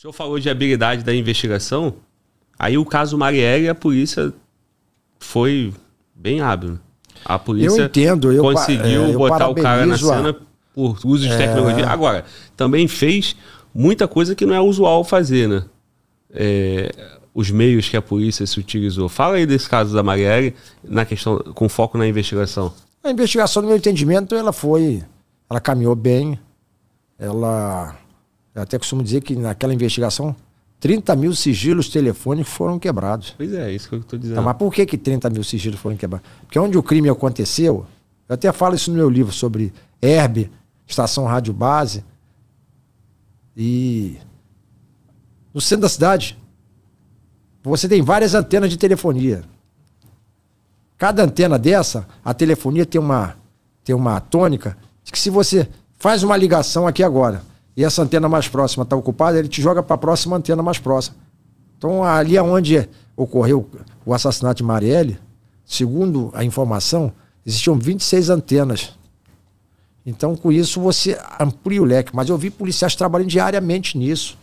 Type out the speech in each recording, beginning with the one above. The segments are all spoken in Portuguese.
O senhor falou de habilidade da investigação. Aí o caso Marielle, a polícia foi bem hábil. A polícia conseguiu botar o cara na cena por uso de tecnologia. Agora, também fez muita coisa que não é usual fazer, né? Os meios que a polícia se utilizou. Fala aí desse caso da Marielle, na questão, com foco na investigação. A investigação, no meu entendimento, ela caminhou bem. Eu até costumo dizer que naquela investigação 30 mil sigilos telefônicos foram quebrados. Pois é, isso que eu estou dizendo. Tá, mas por que 30 mil sigilos foram quebrados? Porque onde o crime aconteceu, eu até falo isso no meu livro sobre ERB, Estação Rádio Base, e no centro da cidade você tem várias antenas de telefonia. Cada antena dessa, a telefonia tem uma tônica de que se você faz uma ligação aqui agora e essa antena mais próxima está ocupada, ele te joga para a próxima antena mais próxima. Então ali onde ocorreu o assassinato de Marielle, segundo a informação, existiam 26 antenas. Então com isso você amplia o leque. Mas eu vi policiais trabalhando diariamente nisso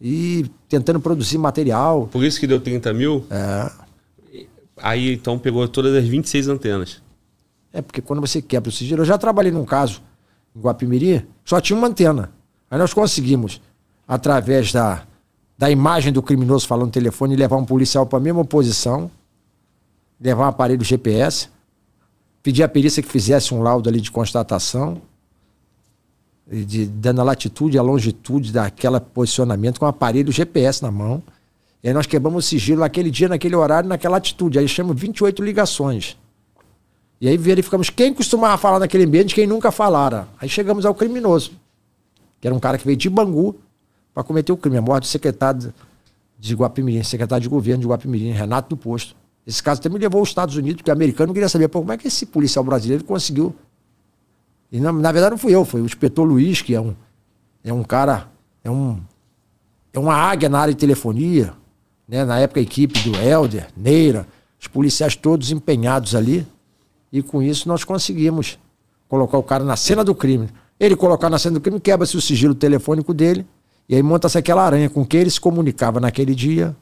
e tentando produzir material. Por isso que deu 30 mil? É. Aí então pegou todas as 26 antenas. É, porque quando você quebra o sigilo... Eu já trabalhei num caso em Guapimirim, só tinha uma antena. Aí nós conseguimos, através da imagem do criminoso falando no telefone, levar um policial para a mesma posição, levar um aparelho GPS, pedir à perícia que fizesse um laudo ali de constatação, dando a latitude e a longitude daquele posicionamento com o aparelho GPS na mão. E aí nós quebramos o sigilo naquele dia, naquele horário, naquela atitude. Aí chamamos 28 ligações. E aí verificamos quem costumava falar naquele ambiente, quem nunca falara. Aí chegamos ao criminoso, que era um cara que veio de Bangu para cometer o crime. A morte do secretário de Guapimirim, secretário de governo de Guapimirim, Renato do Posto. Esse caso também levou aos Estados Unidos, porque o americano queria saber, pô, como é que esse policial brasileiro conseguiu. E na verdade não fui eu, foi o inspetor Luiz, que é uma águia na área de telefonia, né? Na época a equipe do Helder, Neira, os policiais todos empenhados ali. E com isso nós conseguimos colocar o cara na cena do crime. Ele colocar na cena do crime, quebra-se o sigilo telefônico dele, e aí monta-se aquela aranha com que ele se comunicava naquele dia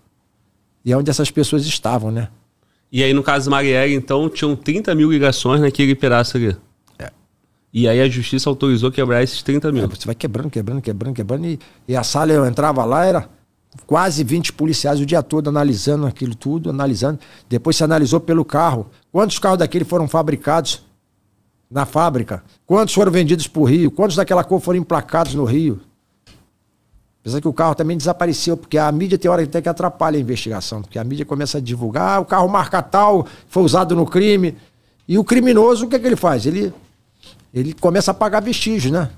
e é onde essas pessoas estavam, né? E aí, no caso da Marielle, então, tinham 30 mil ligações naquele pedaço ali. É. E aí a justiça autorizou quebrar esses 30 mil. Você vai quebrando, e a sala, eu entrava lá, era quase 20 policiais o dia todo analisando aquilo tudo, analisando. Depois se analisou pelo carro. Quantos carros daquele foram fabricados na fábrica? Quantos foram vendidos para o Rio? Quantos daquela cor foram emplacados no Rio? Apesar que o carro também desapareceu, porque a mídia tem hora até que atrapalha a investigação, porque a mídia começa a divulgar, o carro marca tal, foi usado no crime. E o criminoso, o que é que ele faz? Ele começa a pagar vestígios, né?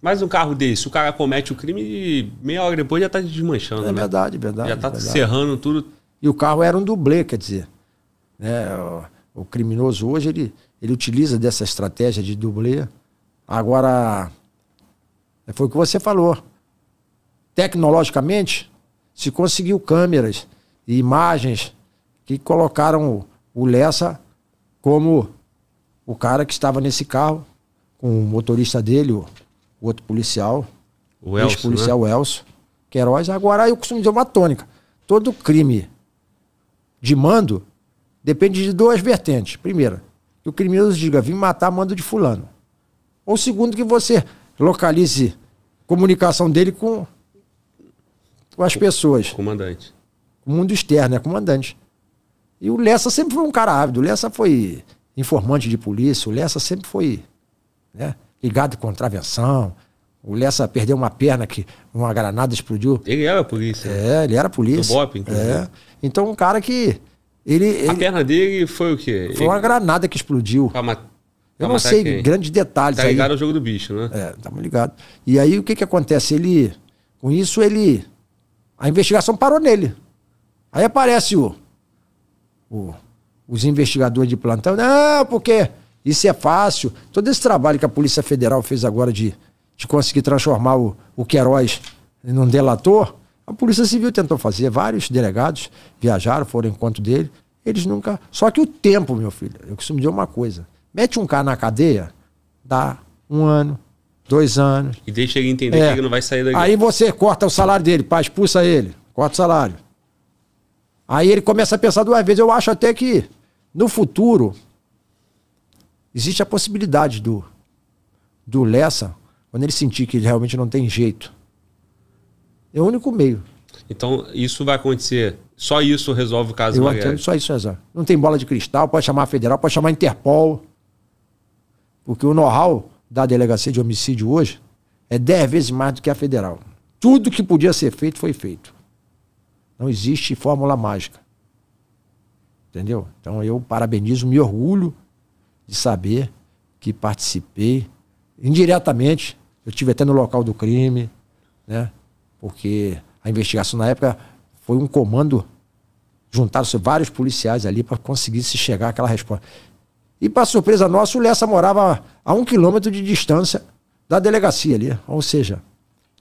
Mas um carro desse, o cara comete o crime e meia hora depois já está desmanchando, né? Verdade. Já está serrando tudo. E o carro era um dublê, quer dizer, né? O criminoso hoje, ele utiliza dessa estratégia de dublê. Agora, foi o que você falou. Tecnologicamente, se conseguiu câmeras e imagens que colocaram o Lessa como o cara que estava nesse carro, com o motorista dele, o outro policial, o ex-policial, né? Elcio Queiroz. Agora, eu costumo dizer uma tônica. Todo crime de mando depende de duas vertentes. Primeira, que o criminoso diga, vim matar mando de fulano. Ou segundo, que você localize comunicação dele com as pessoas. Comandante. O mundo externo, é comandante. E o Lessa sempre foi um cara ávido. O Lessa foi informante de polícia, o Lessa sempre foi, né, ligado com contravenção. O Lessa perdeu uma perna que uma granada explodiu. Ele era polícia. É, ele era polícia. Do BOPE, inclusive. É. Então um cara que... A perna dele foi o quê? Foi uma granada que explodiu. Eu não sei grandes detalhes. Tá ligado aí ao jogo do bicho, né? É, tá ligado. E aí o que que acontece? A investigação parou nele. Aí aparece os investigadores de plantão. Não, porque isso é fácil. Todo esse trabalho que a Polícia Federal fez agora de conseguir transformar o Queiroz num delator, a Polícia Civil tentou fazer, vários delegados viajaram, foram em encontro dele, eles nunca... Só que o tempo, meu filho, eu costumo dizer uma coisa, mete um cara na cadeia, dá um ano, 2 anos. E deixa ele entender que ele não vai sair daqui. Aí você corta o salário dele, pá, expulsa ele, corta o salário. Aí ele começa a pensar 2 vezes. Eu acho até que no futuro existe a possibilidade do Lessa, quando ele sentir que ele realmente não tem jeito. É o único meio. Então isso vai acontecer. Só isso resolve o caso do Marielle. Só isso resolve. Não tem bola de cristal, pode chamar a Federal, pode chamar a Interpol. Porque o know-how da delegacia de homicídio hoje é 10 vezes mais do que a Federal. Tudo que podia ser feito foi feito. Não existe fórmula mágica. Entendeu? Então eu parabenizo, me orgulho de saber que participei indiretamente. Eu estive até no local do crime, né? Porque a investigação na época foi um comando, juntaram-se vários policiais ali para conseguir se chegar àquela resposta. E para surpresa nossa, o Lessa morava a 1 quilômetro de distância da delegacia ali, ou seja,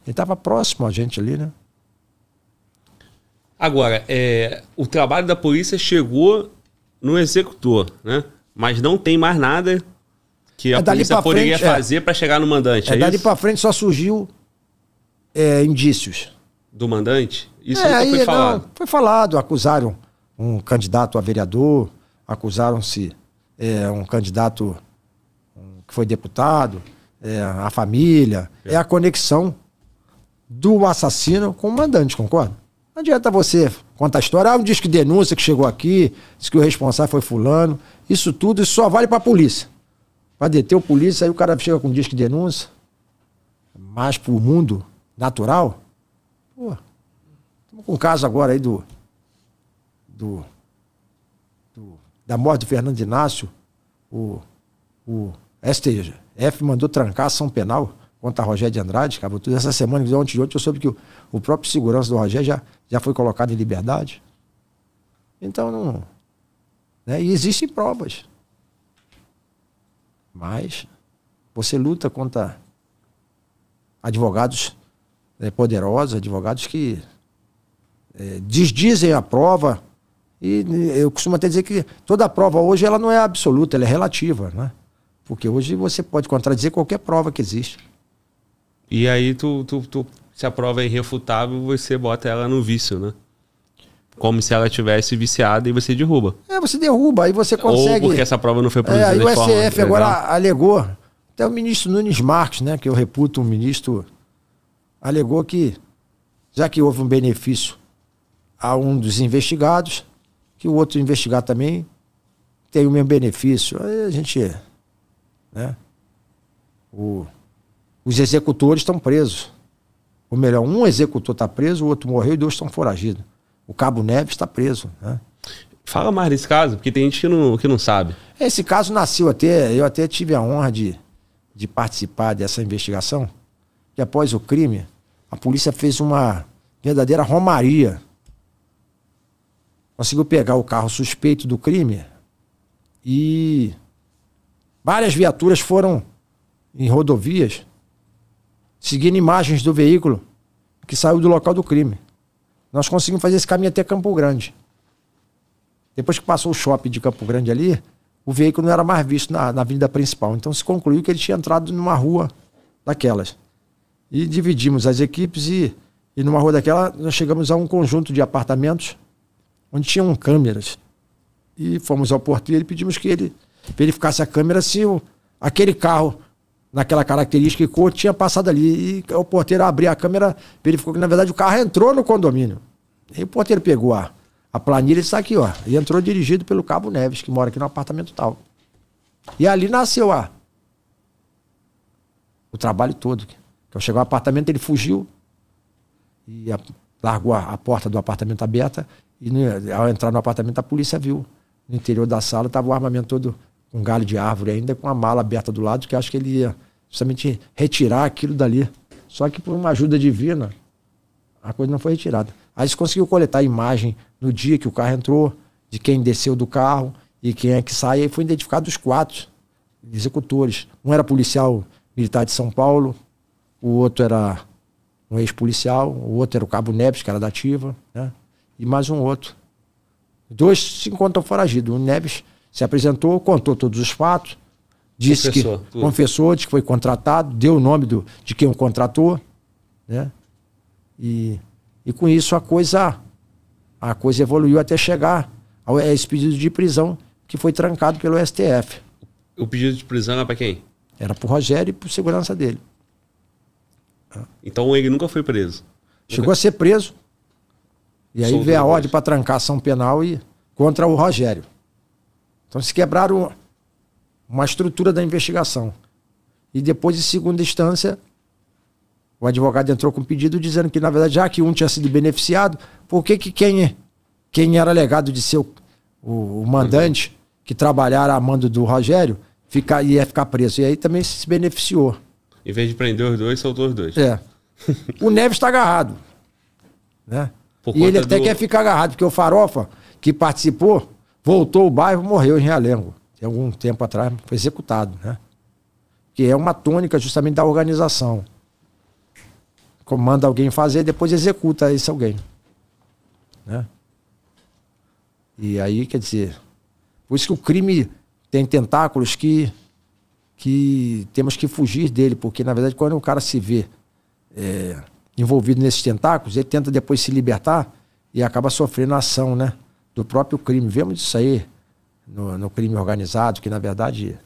ele estava próximo a gente ali, né? Agora, o trabalho da polícia chegou no executor, né? Mas não tem mais nada que a polícia poderia fazer para chegar no mandante. Dali para frente só surgiu indícios. Do mandante? Isso nunca foi falado. Não, foi falado, acusaram um candidato a vereador, acusaram-se um candidato que foi deputado, a família, a conexão do assassino com o mandante, concorda? Não adianta você contar a história, um diz que denúncia que chegou aqui, diz que o responsável foi fulano, isso tudo, isso só vale para a polícia. Para deter o polícia, aí o cara chega com um diz que denúncia, mas para o mundo natural... Pô, estamos com um caso agora aí da morte do Fernando Inácio. O STF mandou trancar a ação penal contra Rogério de Andrade, acabou tudo. Essa semana, ontem de ontem, eu soube que o próprio segurança do Rogério já foi colocado em liberdade. Então, não... Né? E existem provas. Mas você luta contra advogados... poderosos, advogados que desdizem a prova, e eu costumo até dizer que toda a prova hoje ela não é absoluta, ela é relativa, né? Porque hoje você pode contradizer qualquer prova que existe. E aí se a prova é irrefutável, você bota ela no vício, né? Como se ela tivesse viciada, e você derruba. Você derruba, aí você consegue... Ou porque essa prova não foi produzida de forma... Aí o STF agora alegou, até o ministro Nunes Marques, né, que eu reputo um ministro... alegou que, já que houve um benefício a um dos investigados, que o outro investigado também tem o mesmo benefício. Aí a gente... Né? Os executores estão presos. Ou melhor, um executor está preso, o outro morreu e 2 estão foragidos. O Cabo Neves está preso. Né? Fala mais desse caso, porque tem gente que não sabe. Esse caso nasceu até... Eu até tive a honra de participar dessa investigação. Que após o crime, a polícia fez uma verdadeira romaria. Conseguiu pegar o carro suspeito do crime e várias viaturas foram em rodovias seguindo imagens do veículo que saiu do local do crime. Nós conseguimos fazer esse caminho até Campo Grande. Depois que passou o shopping de Campo Grande ali, o veículo não era mais visto na avenida principal. Então se concluiu que ele tinha entrado numa rua daquelas. E dividimos as equipes e numa rua daquela nós chegamos a um conjunto de apartamentos onde tinham câmeras. E fomos ao porteiro e pedimos que ele verificasse a câmera se aquele carro, naquela característica e cor, tinha passado ali. E o porteiro abriu a câmera, verificou que na verdade o carro entrou no condomínio. E o porteiro pegou a planilha e está aqui, ó. E entrou dirigido pelo Cabo Neves, que mora aqui no apartamento tal. E ali nasceu o trabalho todo. Então chegou ao apartamento, ele fugiu e largou a porta do apartamento aberta e ao entrar no apartamento a polícia viu. No interior da sala estava o armamento todo com um galho de árvore ainda, com a mala aberta do lado, que acho que ele ia justamente retirar aquilo dali. Só que por uma ajuda divina, a coisa não foi retirada. Aí se conseguiu coletar a imagem no dia que o carro entrou, de quem desceu do carro e quem é que sai. Aí foi identificado os 4 executores. Um era policial militar de São Paulo, o outro era um ex-policial, o outro era o Cabo Neves, que era da ativa, né? E mais um outro. 2 se encontram foragidos. O Neves se apresentou, contou todos os fatos, disse que confessou, disse que foi contratado, deu o nome de quem o contratou, né? E com isso a coisa evoluiu até chegar ao esse pedido de prisão que foi trancado pelo STF. O pedido de prisão era para quem? Era para o Rogério e para segurança dele. Então ele nunca foi preso? Chegou a ser preso. E aí veio a ordem para trancar ação penal e contra o Rogério. Então se quebraram uma estrutura da investigação. E depois, em segunda instância, o advogado entrou com um pedido dizendo que, na verdade, já que um tinha sido beneficiado, por que que quem era alegado de ser o mandante, que trabalhara a mando do Rogério, ia ficar preso? E aí também se beneficiou. Em vez de prender os dois, soltou os dois. É. O Neves está agarrado, né? E ele até quer ficar agarrado, porque o Farofa, que participou, voltou ao bairro, morreu em Realengo. Tem algum tempo atrás, foi executado, né? Que é uma tônica justamente da organização. Comanda alguém fazer, depois executa esse alguém, né? E aí, quer dizer, por isso que o crime tem tentáculos que temos que fugir dele, porque, na verdade, quando o cara se vê envolvido nesses tentáculos, ele tenta depois se libertar e acaba sofrendo a ação, né, do próprio crime. Vemos isso aí no crime organizado, que na verdade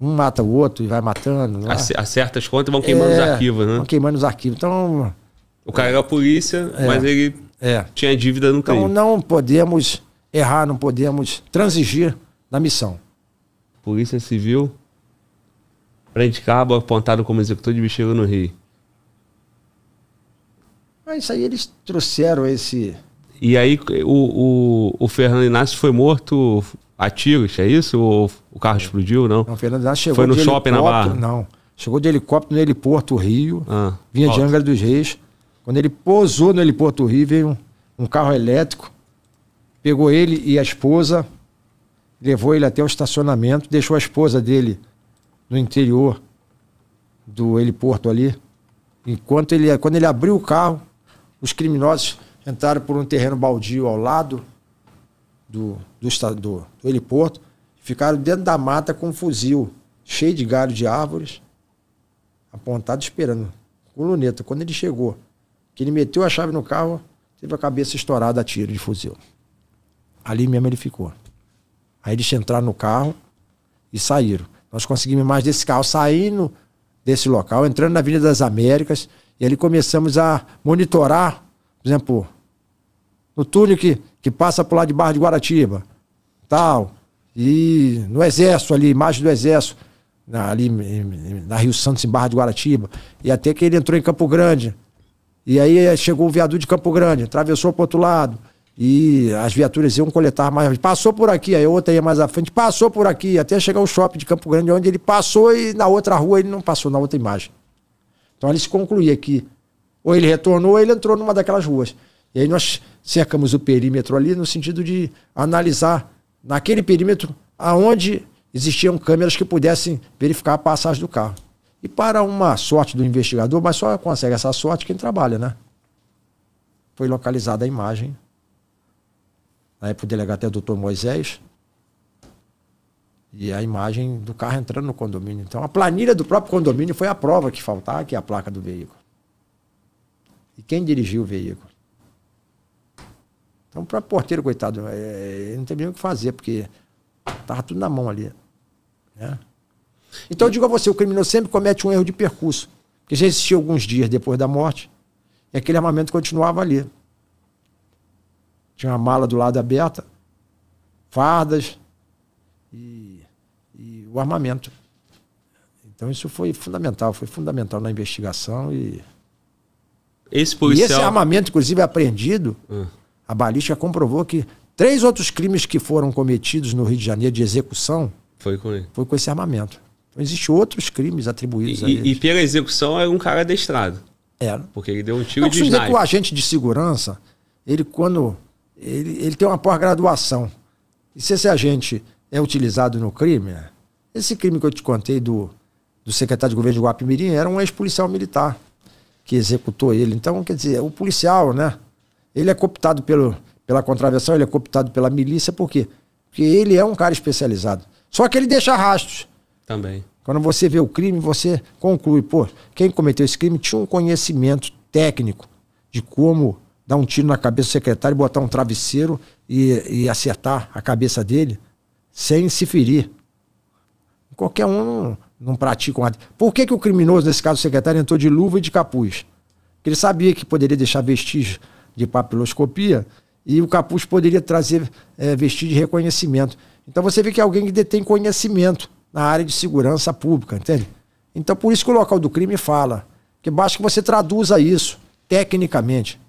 um mata o outro e vai matando. Acerta as contas e vão queimando os arquivos, né? Vão queimando os arquivos. Então, o cara era a polícia, mas ele tinha dívida no crime. Então não podemos errar, não podemos transigir na missão. Polícia Civil, prende cabo apontado como executor de bexiga no Rio. Mas isso aí eles trouxeram esse... E aí o Fernando Inácio foi morto a tiros, é isso? Ou o carro explodiu, não? Não, o Fernando Inácio chegou... Foi no shopping na Barra? Não, chegou de helicóptero no Heliporto Rio, vinha de Angra dos Reis. Quando ele pousou no Heliporto Rio, veio um carro elétrico, pegou ele e a esposa, levou ele até o estacionamento, deixou a esposa dele no interior do heliporto ali. Quando ele abriu o carro, os criminosos entraram por um terreno baldio ao lado do heliporto, ficaram dentro da mata com um fuzil cheio de galho de árvores, apontado esperando, com luneta. Quando ele chegou, que ele meteu a chave no carro, teve a cabeça estourada a tiro de fuzil. Ali mesmo ele ficou. Aí eles entraram no carro e saíram. Nós conseguimos mais desse carro saindo desse local, entrando na Avenida das Américas, e ali começamos a monitorar, por exemplo, no túnel que passa por lá de Barra de Guaratiba, tal, e no Exército ali, imagem do Exército, ali na Rio Santos, em Barra de Guaratiba, e até que ele entrou em Campo Grande, e aí chegou o viaduto de Campo Grande, atravessou para o outro lado, e as viaturas iam coletar mais, passou por aqui, aí a outra ia mais à frente, passou por aqui, até chegar ao shopping de Campo Grande, onde ele passou e na outra rua ele não passou, na outra imagem. Então ali se concluía que ou ele retornou ou ele entrou numa daquelas ruas. E aí nós cercamos o perímetro ali no sentido de analisar naquele perímetro aonde existiam câmeras que pudessem verificar a passagem do carro. E para uma sorte do investigador, mas só consegue essa sorte quem trabalha, né? Foi localizada a imagem. Na época o delegado é o doutor Moisés, e a imagem do carro entrando no condomínio. Então a planilha do próprio condomínio foi a prova que faltava, que é a placa do veículo. E quem dirigiu o veículo? Então o próprio porteiro, coitado, ele não teve nem o que fazer, porque estava tudo na mão ali, né? Então eu digo a você, o criminoso sempre comete um erro de percurso, porque já existiu alguns dias depois da morte, e aquele armamento continuava ali. Tinha uma mala do lado aberta, fardas e o armamento. Então isso foi fundamental na investigação. E esse armamento, inclusive, apreendido, a balística comprovou que 3 outros crimes que foram cometidos no Rio de Janeiro de execução foi com esse armamento. Então existem outros crimes atribuídos a ele. E pela execução era um cara adestrado. Era. Porque ele deu um tiro de sniper. O agente de segurança, ele quando... Ele tem uma pós-graduação. E se esse agente é utilizado no crime, esse crime que eu te contei do secretário de governo de Guapimirim era um ex-policial militar que executou ele. Então, quer dizer, o policial, né? Ele é cooptado pela contravenção, ele é cooptado pela milícia, por quê? Porque ele é um cara especializado. Só que ele deixa rastros. Também. Quando você vê o crime, você conclui, pô, quem cometeu esse crime tinha um conhecimento técnico de como dar um tiro na cabeça do secretário, botar um travesseiro e acertar a cabeça dele sem se ferir. Qualquer um não pratica um ato. Por que que o criminoso, nesse caso o secretário, entrou de luva e de capuz? Porque ele sabia que poderia deixar vestígio de papiloscopia e o capuz poderia trazer vestígio de reconhecimento. Então você vê que é alguém que detém conhecimento na área de segurança pública, entende? Então por isso que o local do crime fala, que basta que você traduza isso tecnicamente.